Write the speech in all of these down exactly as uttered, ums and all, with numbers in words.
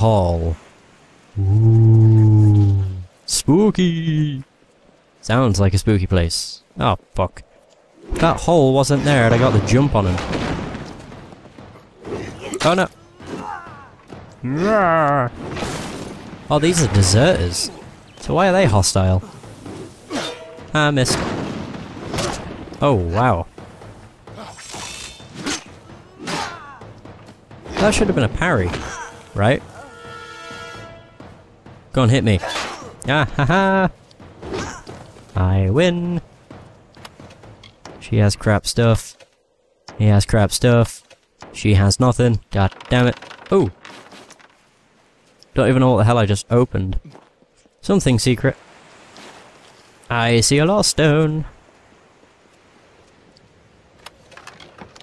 hall. Ooh. Spooky! Sounds like a spooky place. Oh, fuck. If that hole wasn't there and I got the jump on him. Oh no! Rawr. Oh, these are deserters. So why are they hostile? Ah, I missed. Oh, wow. That should have been a parry, right? Go and hit me. Ah, ha ha! I win! She has crap stuff. He has crap stuff. She has nothing. God damn it. Oh! Don't even know what the hell I just opened. Something secret. I see a lost stone.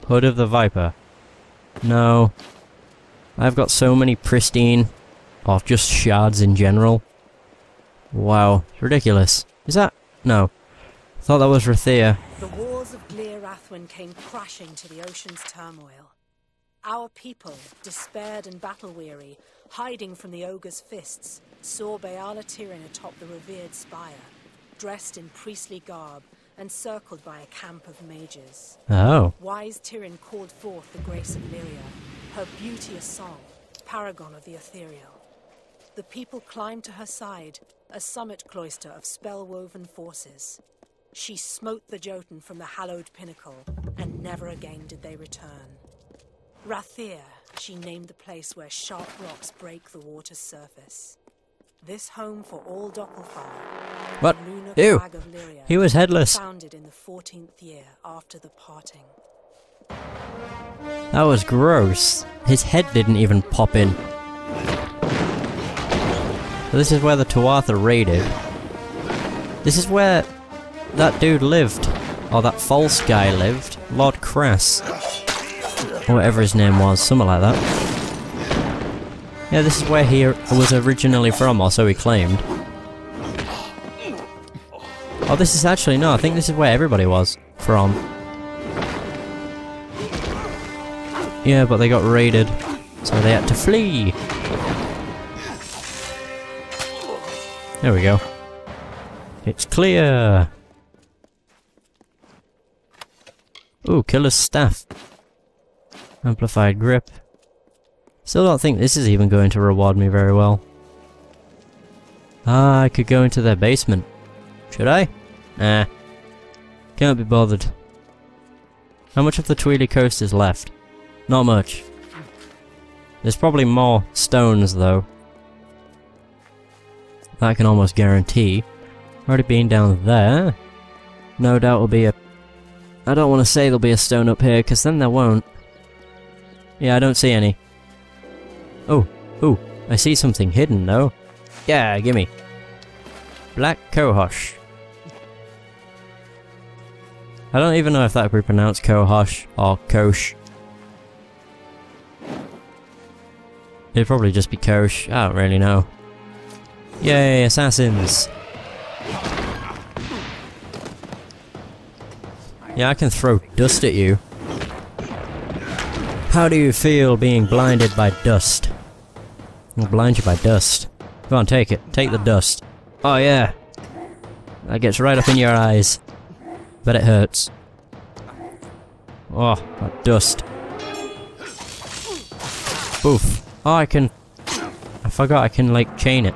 Hood of the Viper. No. I've got so many pristine, or just shards in general. Wow, it's ridiculous. Is that? No. I thought that was Rathir. The walls of Glearathwin came crashing to the ocean's turmoil. Our people, despaired and battle-weary, hiding from the ogre's fists, saw Baala Tirin atop the revered spire, dressed in priestly garb and circled by a camp of mages. Oh. Wise Tirin called forth the grace of Lyria, her beauty a song, paragon of the ethereal. The people climbed to her side, a summit cloister of spell-woven forces. She smote the Jotun from the hallowed pinnacle, and never again did they return. Rathir, she named the place where sharp rocks break the water's surface. This home for all Dockelfire. What? Ew! Lyria, he was headless. Founded in the fourteenth year after the parting. That was gross. His head didn't even pop in. So this is where the Tuatha raided. This is where that dude lived. Or that false guy lived. Lord Cress. Or whatever his name was, something like that. Yeah, this is where he was originally from, or so he claimed. Oh, this is actually, no, I think this is where everybody was from. Yeah, but they got raided, so they had to flee. There we go. It's clear! Ooh, killer's staff. Amplified grip. Still don't think this is even going to reward me very well. Ah, I could go into their basement. Should I? Nah. Can't be bothered. How much of the Tywili Coast is left? Not much. There's probably more stones though. That I can almost guarantee. Already been down there. No doubt will be a... I don't want to say there'll be a stone up here, because then there won't. Yeah, I don't see any. Oh, ooh, I see something hidden though. Yeah, gimme. Black cohosh. I don't even know if that would be pronounced cohosh or kosh. It'd probably just be kosh. I don't really know. Yay, assassins! Yeah, I can throw dust at you. How do you feel being blinded by dust? I'll blind you by dust. Go on, take it. Take the dust. Oh yeah! That gets right up in your eyes. Bet it hurts. Oh, that dust. Boof. Oh, I can... I forgot I can, like, chain it.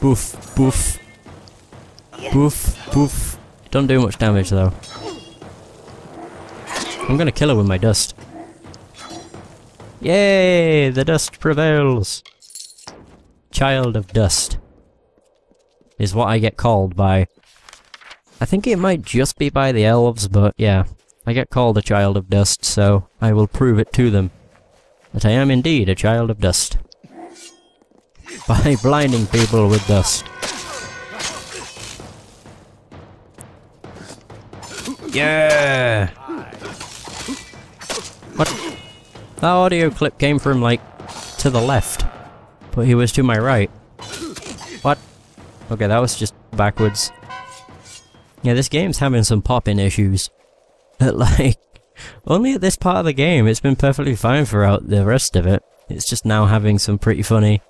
Boof, boof. Boof, boof. Don't do much damage though. I'm gonna kill her with my dust. Yay! The dust prevails! Child of Dust is what I get called by. I think it might just be by the elves, but yeah. I get called a Child of Dust, so I will prove it to them. That I am indeed a Child of Dust. By blinding people with dust. Yeah! What? That audio clip came from, like, to the left. But he was to my right. What? Okay, that was just backwards. Yeah, this game's having some popping issues. But, like, only at this part of the game. It's been perfectly fine throughout the rest of it. It's just now having some pretty funny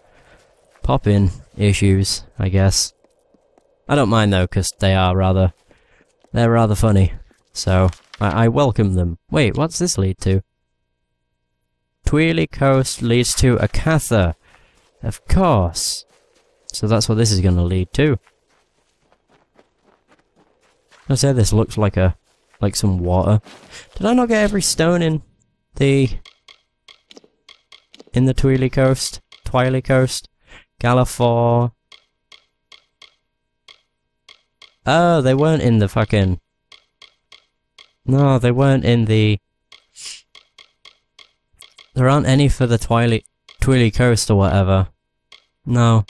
pop-in issues, I guess. I don't mind though, because they are rather... they're rather funny. So, I, I welcome them. Wait, what's this lead to? Tywili Coast leads to Akatha. Of course. So that's what this is going to lead to. I say this looks like a... like some water. Did I not get every stone in the... in the Tywili Coast? Tywili Coast? Galafor? Oh, they weren't in the fucking... No, they weren't in the... There aren't any for the Tywili... Tywili Coast or whatever. No.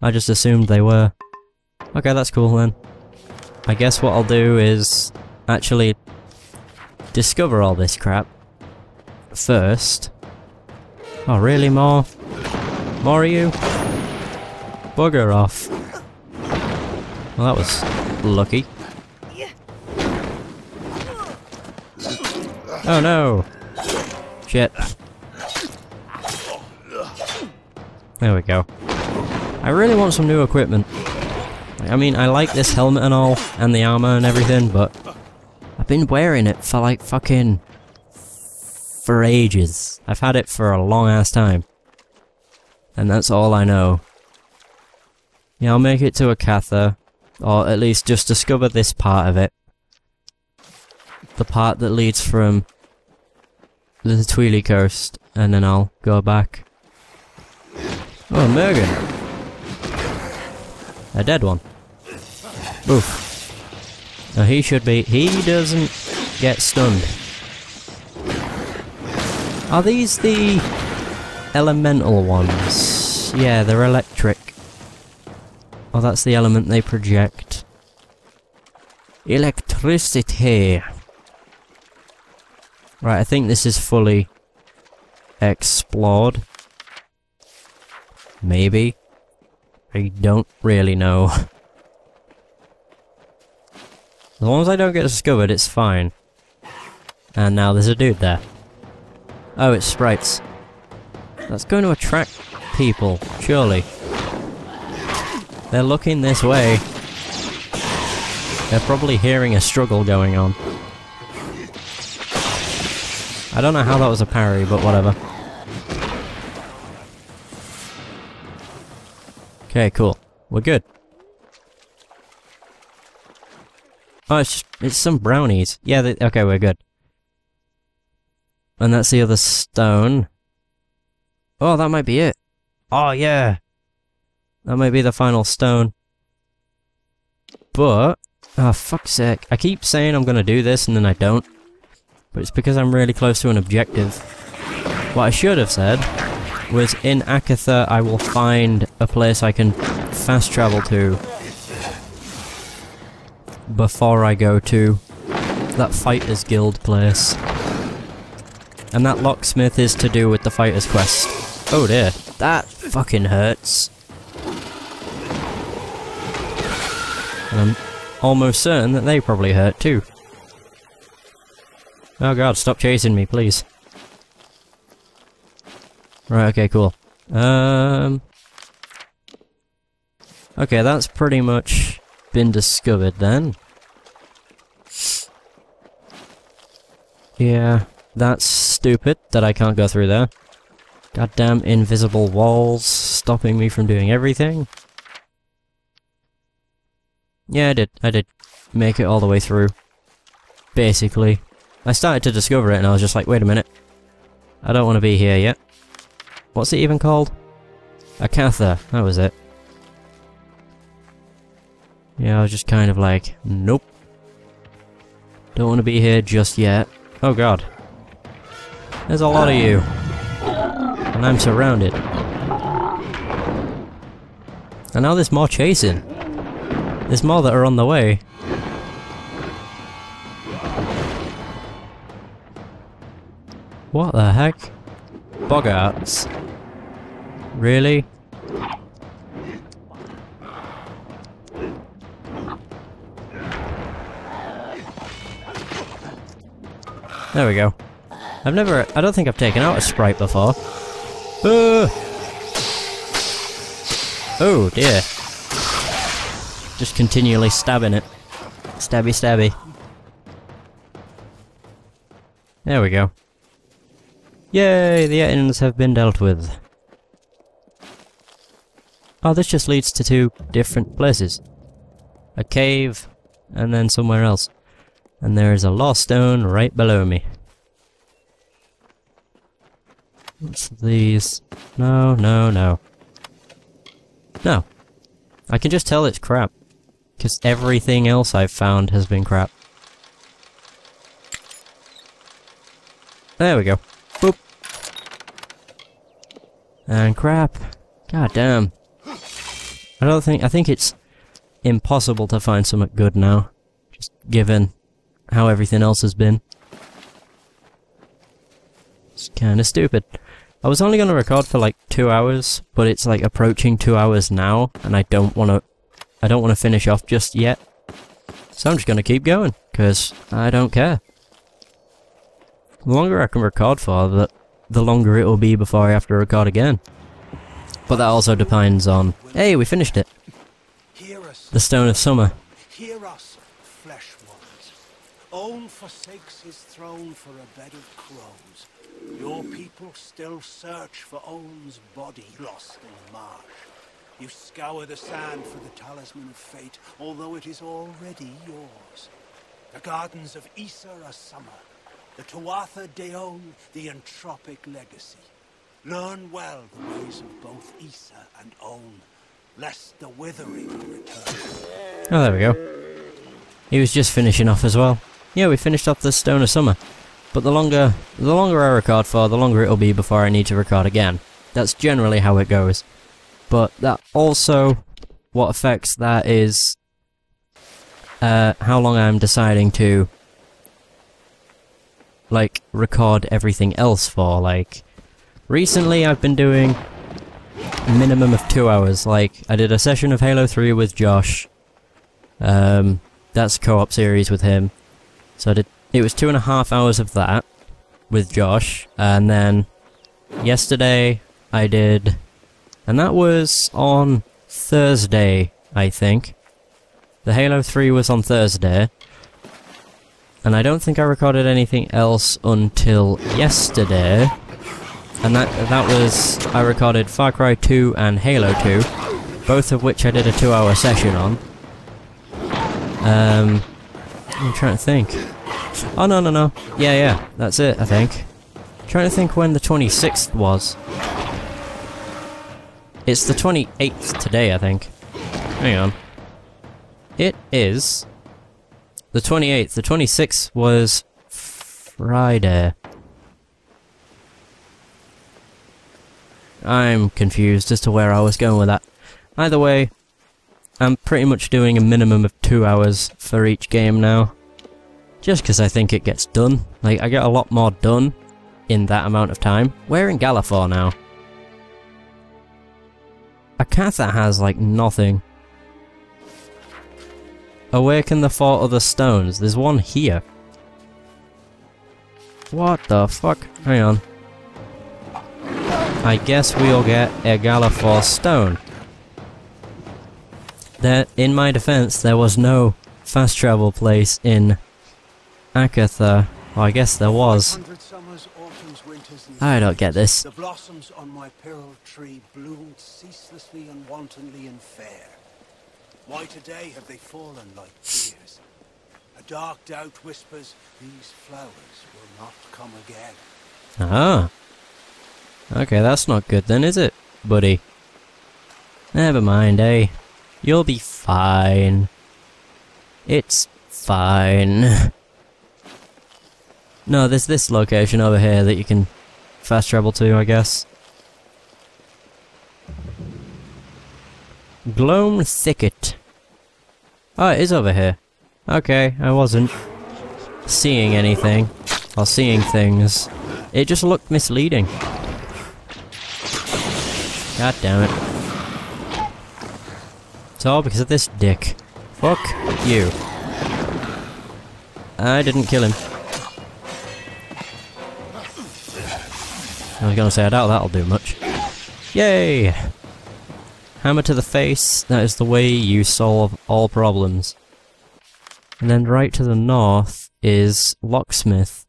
I just assumed they were. Okay, that's cool then. I guess what I'll do is... actually... discover all this crap. First. Oh, really? More? More of you? Bugger off. Well, that was... lucky. Oh no! Shit. There we go. I really want some new equipment. I mean, I like this helmet and all, and the armor and everything, but... I've been wearing it for like fucking... for ages. I've had it for a long ass time. And that's all I know. Yeah, I'll make it to Akatha. Or at least just discover this part of it. The part that leads from... the Tywili Coast, and then I'll go back. Oh, Mergen! A dead one. Oof. Now he should be... he doesn't get stunned. Are these the... elemental ones? Yeah, they're electric. Oh, that's the element they project. Electricity! Right, I think this is fully... explored. Maybe? I don't really know. As long as I don't get discovered, it's fine. And now there's a dude there. Oh, it's sprites. That's going to attract people, surely. They're looking this way. They're probably hearing a struggle going on. I don't know how that was a parry, but whatever. Okay, cool. We're good. Oh, it's, it's some brownies. Yeah, they, okay, we're good. And that's the other stone. Oh, that might be it. Oh, yeah! That might be the final stone. But... oh, fuck's sake. I keep saying I'm gonna do this and then I don't. But it's because I'm really close to an objective. What I should have said was, in Akatha I will find a place I can fast travel to before I go to that Fighters Guild place. And that locksmith is to do with the Fighters Quest. Oh dear, that fucking hurts. And I'm almost certain that they probably hurt too. Oh god, stop chasing me, please. Right, okay, cool. Um... Okay, that's pretty much been discovered then. Yeah, that's stupid that I can't go through there. Goddamn invisible walls stopping me from doing everything. Yeah, I did. I did make it all the way through. Basically. I started to discover it and I was just like, wait a minute. I don't want to be here yet. What's it even called? Akatha, that was it. Yeah, I was just kind of like, nope. Don't want to be here just yet. Oh god. There's a lot of you. And I'm surrounded. And now there's more chasing. There's more that are on the way. What the heck? Boggarts? Really? There we go. I've never... I don't think I've taken out a sprite before. Uh. Oh dear. Just continually stabbing it. Stabby, stabby. There we go. Yay, the Ettins have been dealt with. Oh, this just leads to two different places. A cave, and then somewhere else. And there is a lost stone right below me. What's these? No, no, no. No. I can just tell it's crap. Because everything else I've found has been crap. There we go. Boop. And crap. God damn. I don't think... I think it's impossible to find something good now. Just given how everything else has been. It's kinda stupid. I was only gonna record for like two hours, but it's like approaching two hours now, and I don't wanna... I don't wanna finish off just yet. So I'm just gonna keep going, because I don't care. The longer I can record for, the, the longer it will be before I have to record again. But that also depends on... Hey, we finished it! The Stone of Summer. Hear us, flesh ones. Ohm forsakes his throne for a bed of crows. Your people still search for Ohm's body lost in the marsh. You scour the sand for the talisman of fate, although it is already yours. The gardens of Issa are summer. The Tuatha Deol, the entropic legacy. Learn well the ways of both Issa and Ohm, lest the withering return. Oh, there we go. He was just finishing off as well. Yeah, we finished off the Stone of Summer. But the longer, the longer I record for, the longer it'll be before I need to record again. That's generally how it goes. But that also, what affects that is uh, how long I'm deciding to like record everything else for. Like recently, I've been doing a minimum of two hours. Like I did a session of Halo three with Josh. Um, that's co-op series with him. So I did. It was two and a half hours of that with Josh, and then yesterday I did. And that was on Thursday, I think. The Halo three was on Thursday. And I don't think I recorded anything else until yesterday. And that that was... I recorded Far Cry two and Halo two. Both of which I did a two hour session on. Um, I'm trying to think. Oh, no, no, no. Yeah, yeah. That's it, I think. I'm trying to think when the twenty-sixth was. It's the twenty-eighth today, I think. Hang on. It is... the twenty-eighth. The twenty-sixth was... Friday. I'm confused as to where I was going with that. Either way, I'm pretty much doing a minimum of two hours for each game now. Just because I think it gets done. Like, I get a lot more done in that amount of time. We're in Galafor now. Akatha has, like, nothing. Awaken the four other stones. There's one here. What the fuck? Hang on. I guess we'll get a Galafor stone. There, in my defense, there was no fast travel place in Akatha. Well, I guess there was. I don't get this. The blossoms on my pearl tree bloomed ceaselessly and wantonly and fair. Why today have they fallen like tears? A dark doubt whispers, these flowers will not come again. Ah. Okay, that's not good then, is it, buddy? Never mind, eh? You'll be fine. It's fine. No, there's this location over here that you can fast travel to, I guess. Gloam thicket. Oh, it is over here. Okay, I wasn't seeing anything or seeing things. It just looked misleading. God damn it. It's all because of this dick. Fuck you. I didn't kill him. I was gonna say, I doubt that'll do much. Yay! Hammer to the face, that is the way you solve all problems. And then right to the north is Locksmith.